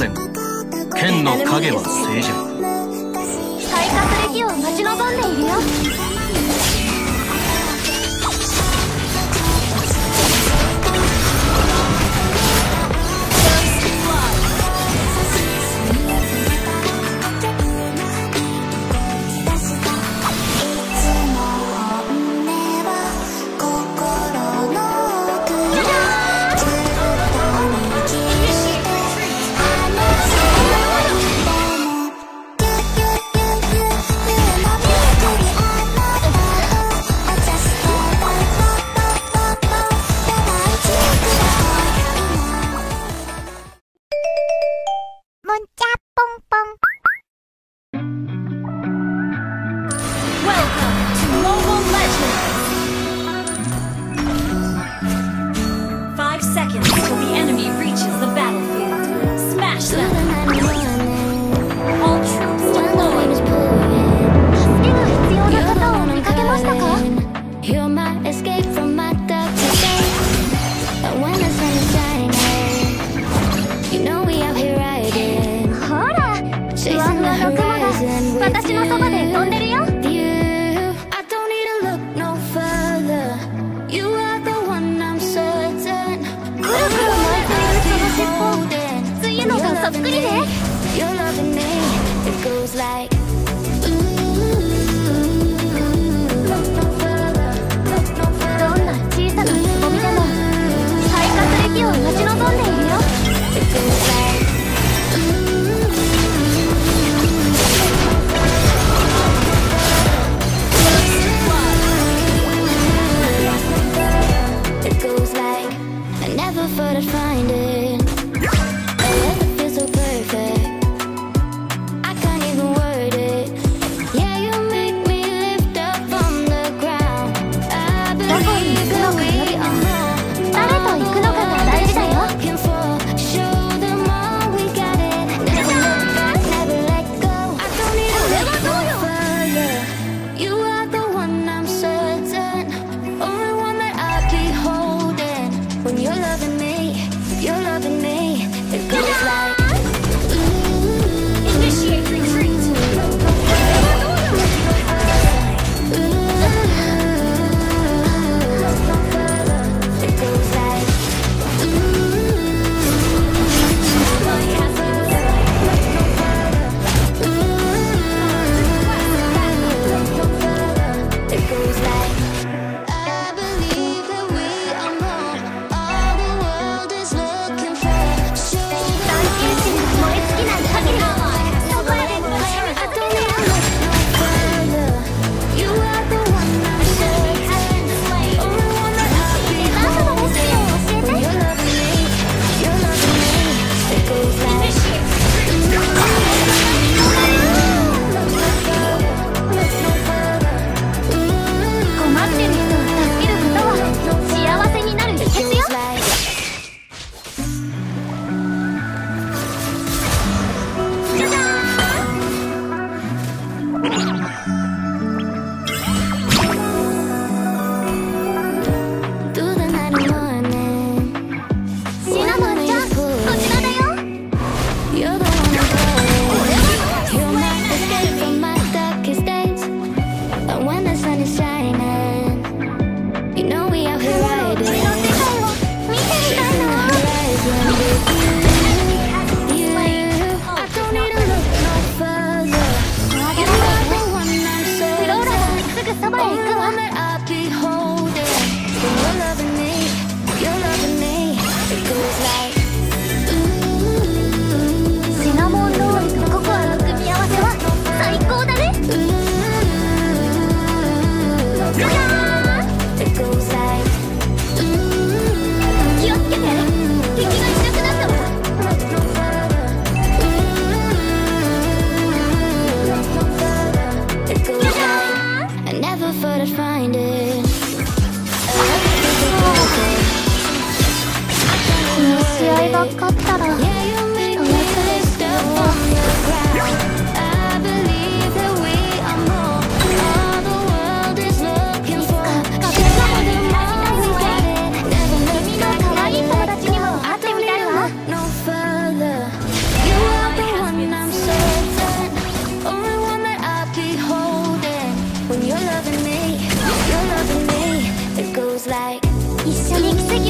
然、剣の影は静じゃ。開花する日を待ち望んでいるよ。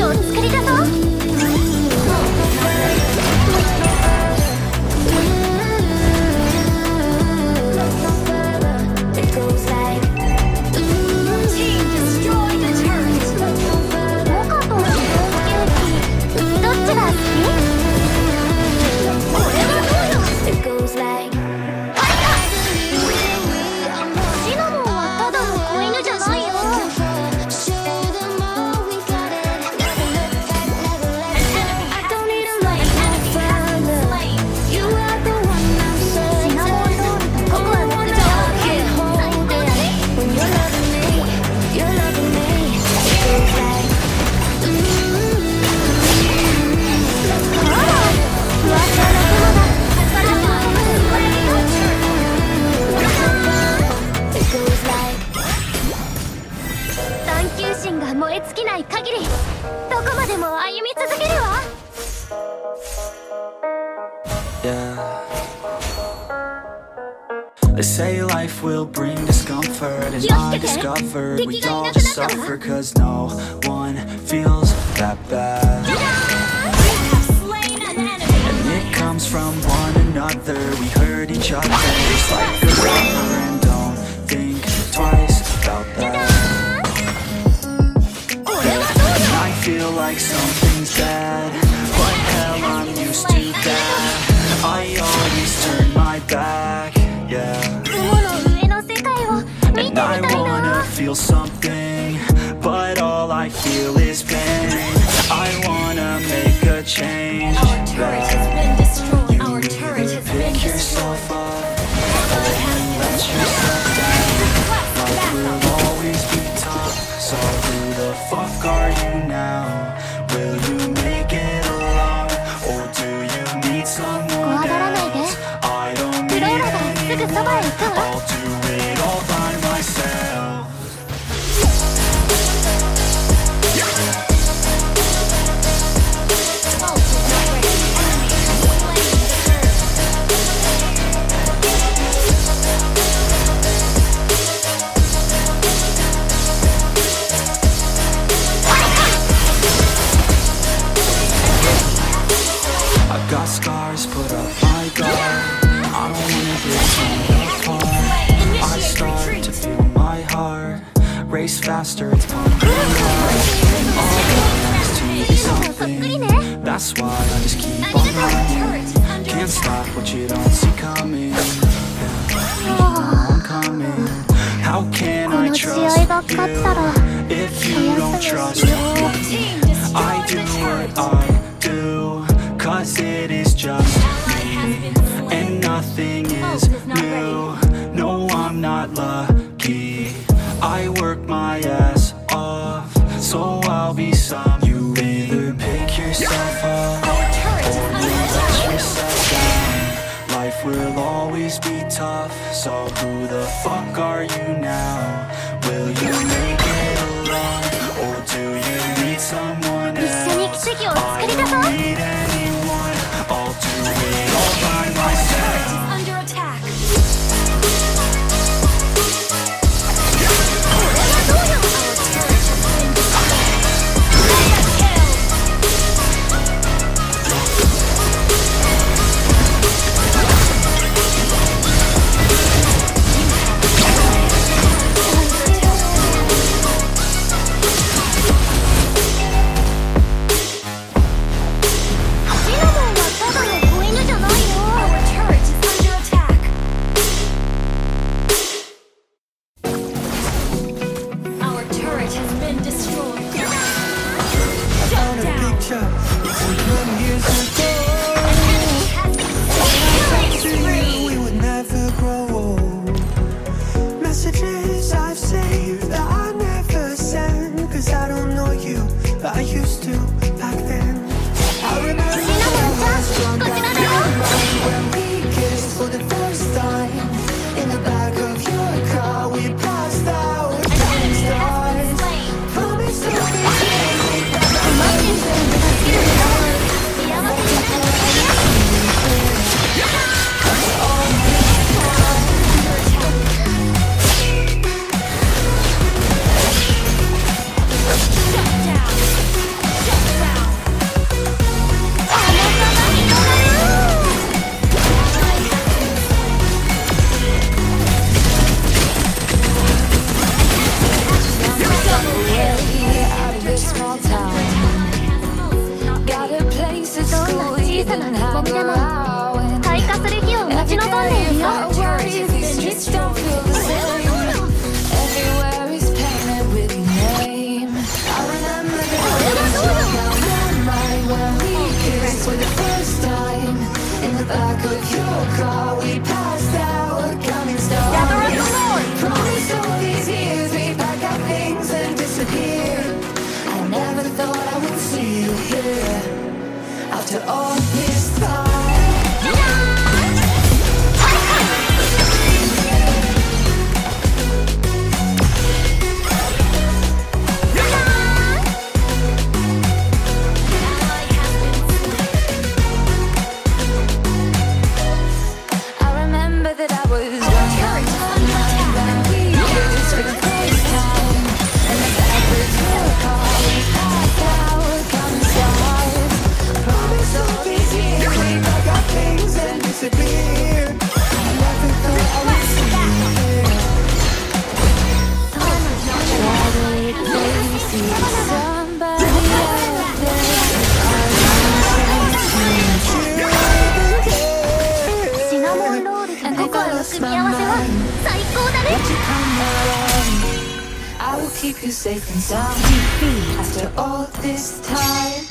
器を作り出そう。They say life will bring discomfort, and I discovered we all just suffer, cause no one feels that bad. We have slain an enemy, and it comes from one another. We hurt each other just like a rubber, and don't think twice about that. And I feel like something's bad. What hell, I'm used to that. I always turn my back. And I wanna feel something, but all I feel is pain. I wanna make a change. Our turret has been destroyed. Our turret has been destroyed. Let yourself down. Life will always be tough. So who the fuck are you now? Will you make it alone, or do you need someone else? I don't need anyone. I'll do it all by myself. I've got scars put up my guard. I don't wanna break me apart. I start to feel my heart race faster, it's pumping hard. All I want to be something, that's why I just keep on running. Can't stop what you don't see coming. I'm coming. How can I trust you if you don't trust me? I do what I do, cause it is just me, and nothing is new. No, I'm not lucky. I work my ass off, so I'll be some. You either pick yourself up, or you let yourself down. Life will always be tough, so who the fuck are you now? Will you make it alone, or do you need someone else? I don't need anyone. I'll do it all by myself. 最高だね。 I will keep you safe and sound. After all this time.